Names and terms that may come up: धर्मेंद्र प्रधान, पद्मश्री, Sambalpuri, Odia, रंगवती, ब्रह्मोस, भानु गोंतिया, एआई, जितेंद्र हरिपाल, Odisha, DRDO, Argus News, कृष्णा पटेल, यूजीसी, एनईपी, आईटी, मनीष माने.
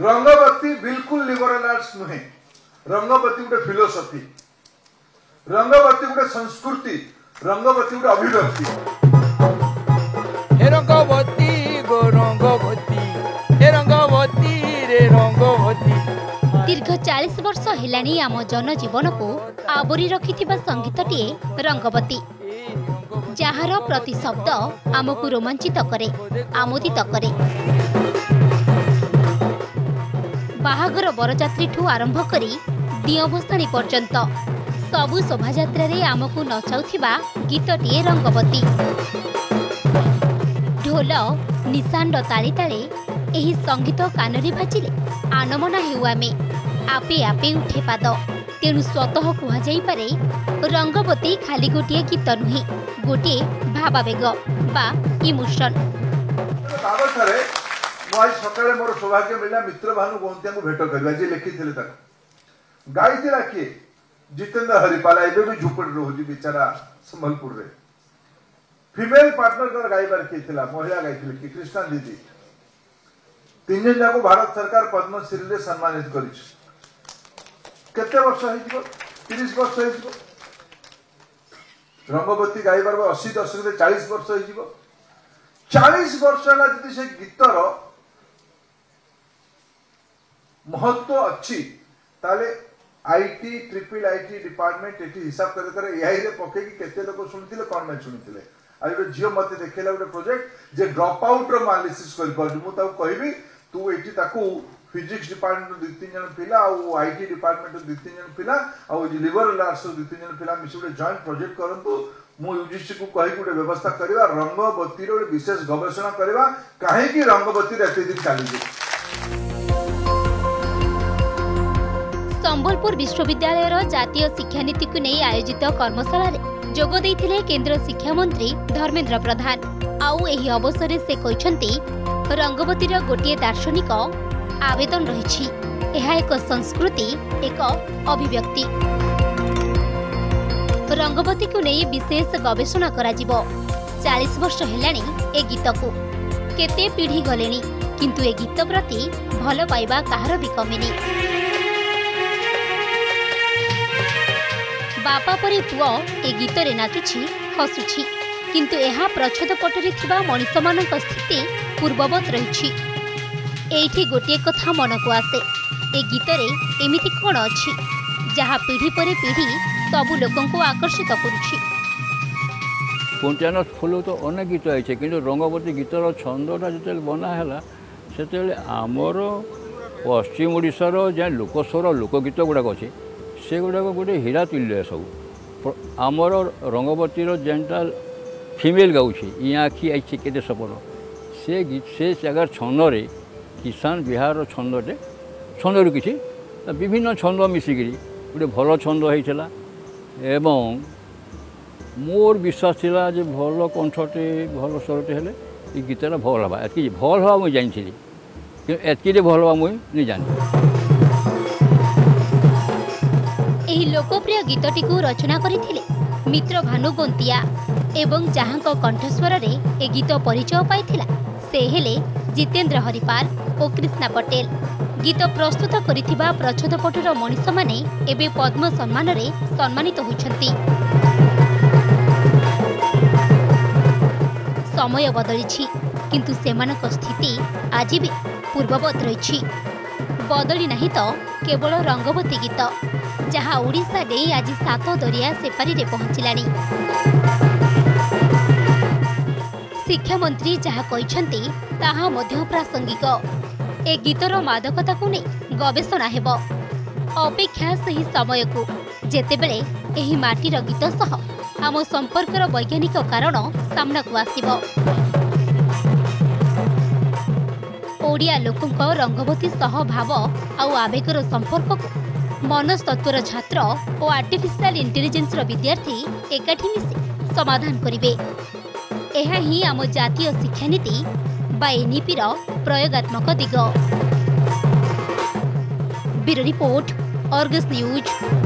रंगवती बिल्कुल liberal arts नुहे। रंगवती गोटे फिलोसफी, रंगवती गोटे संस्कृति, रंगवती गोटे अभिव्यक्ति। हे रंगवती गो रंगवती, हे रंगवती रे रंगवती। दीर्घ 40 वर्ष हेलानी आम जनजीवन को आवरी रखिथिबा संगीतटिए रंगवती, जार प्रति शब्द आमको रोमांचित करे, आमोदित करे। बाहागर बरजात्री ठू आरंभ करी दिअभसाणी पर्यंत सबु शोभा यात्रा आमको नचाउथिबा गीतटिए रंगवती। ढोल निशान ताली ताले एही संगीत कानरी भाजिले आनमना हेउ आमे, आपे आपे उठे पाद। तेणु स्वतः कहुई पारे रंगवती खाली गोटे गीत नुहे, गोटे भावावेग बा इमोशन। आज सकाले मोर सौभाग्य मिला मित्र भानु गोंतिया को भेट करला जे लिखि थिले तक गाइतिला के जितेंद्र हरिपाल एबे भी झुपड़ रोजी बेचारा संबलपुर रे। फीमेल पार्टनर कर गाइबार केथिला, महिला गाइथिले कि कृष्णा दीदी। तीन जन को भारत सरकार पद्मश्री रे सम्मानित करिस। केते वर्ष हिजो 30 वर्ष हिजो रंगवती गाइबार 80 दशक रे 40 वर्ष हिजो। 40 वर्ष ला जति से गीतर महत्व अच्छी ताले आईटी ट्रिपल आईटी डिपार्टमेंट एटी हिसाब करे करे एआई रे पके कि केते लोग सुनतिले कोन में सुनतिले। आ जो जियो मते देखेला गोटे प्रोजेक्ट जे ड्रॉप आउट रो एनालिसिस कर पाछु। मु ताऊ कहबी तू एटी ताकू फिजिक्स डिपार्टमेंट दु तीन जन पिला आ आईटी डिपार्टमेंट दु तीन जन पिला आ लिबरल आर्ट्स दु तीन जन पिला मिसुडे जॉइंट प्रोजेक्ट करंतु। मु यूजीसी को कही गोटे व्यवस्था करवा, रंगवती रो विशेष गवेषणा करवा, कहीं रंगवती रे दिन चली। संबलपुर विश्वविद्यालय जातीय शिक्षा नीति को नहीं आयोजित कर्मशाला रे जोग देथिले केंद्र शिक्षा मंत्री धर्मेंद्र प्रधान। आउ एही अवसर रे से कहछंती रंगवती रो गोटे दार्शनिक आवेदन रहिछि, एहा एक संस्कृति, एक अभिव्यक्ति। रंगवती को नहीं विशेष गवेषणा करा जीवो। 40 वर्ष हेलाणी ए गीत को केते पीढ़ी गलेनी, किंतु ए गीत प्रति भल पाइबा कहार भी कमेनी। बापा परे पुओ ए गीत रे नाचुछि, हसुछि, किंतु एहा प्रच्छद पटरी थिबा मनुष्य मानक स्थिति पूर्ववत रहिछि। एठी गोटे कथा मन को आसे, ए गीत रे एमिति कोन अछि जहा पीढ़ी परे पीढ़ी सबू लोगों को आकर्षित करुछि। 55 तो अनेक गीत आइए, किंतु रंगवती गीतर छंदटा जते बनाहेला सेते आमर पश्चिम ओडिसा रो जे लोकस्वर लोकगीत गुड़ाक अच्छे से गुड़ाक गोटे हीरा तुल्य सब। आमर रंगवती जेनटा फीमेल गाउछी इ आखि आइए केते सपर से गीत से जगह छंद रे किसान बिहार छंदटे छंदर किछि विभिन्न छंद मिसिकी गोटे भल छंद होइथिला। एवं मोर विश्वास था जो भल कंठटे भल स्वरटे हेले ये गीतटा भल हवा। एतकी भल हवा मुझे जानी कि एतकी भल हवा मुझे नहीं जानी। एही लोकप्रिय गीतटी को रचना करिथिले मित्र भानु गोंतिया एवं जहां कंठस्वर रे ए गीत परिचय पाइथिला से हेले जितेंद्र हरिपाल और कृष्णा पटेल। गीत प्रस्तुत करिथिबा प्रच्छदपटुर मनीष माने एबे पद्म सम्मान रे सम्मानित होइछंती। समय बदलिछि किंतु सेमानक स्थिति आज भी पूर्ववत रहिछि। बदली नहीं तो केवल रंगवती गीत जहाँ ओडिशा देई आज सात दरिया सेपारी रे पहुँचिलानी। शिक्षा मंत्री जहाँ कहिछंती ताहा मध्य प्रासंगिक। ए गीतर मादकता को नहीं गवेषणा हेब, अपेक्षा से ही समय को जेतेबेले एही माटीर गीत सह आम संपर्कर वैज्ञानिक कारण सामना को आसीब। ओडिया लोकंक रंगवती सह भाव आउ आवेगर संपर्क को मनस्तत्वर छात्र और आर्टिफिशियल इंटेलिजेंस विद्यार्थी एकाठी मिसी समाधान करिवे। एहा ही आम जातीय शिक्षा नीति बा एनईपीर प्रयोगात्मक दिग। Bureau report, Argus news.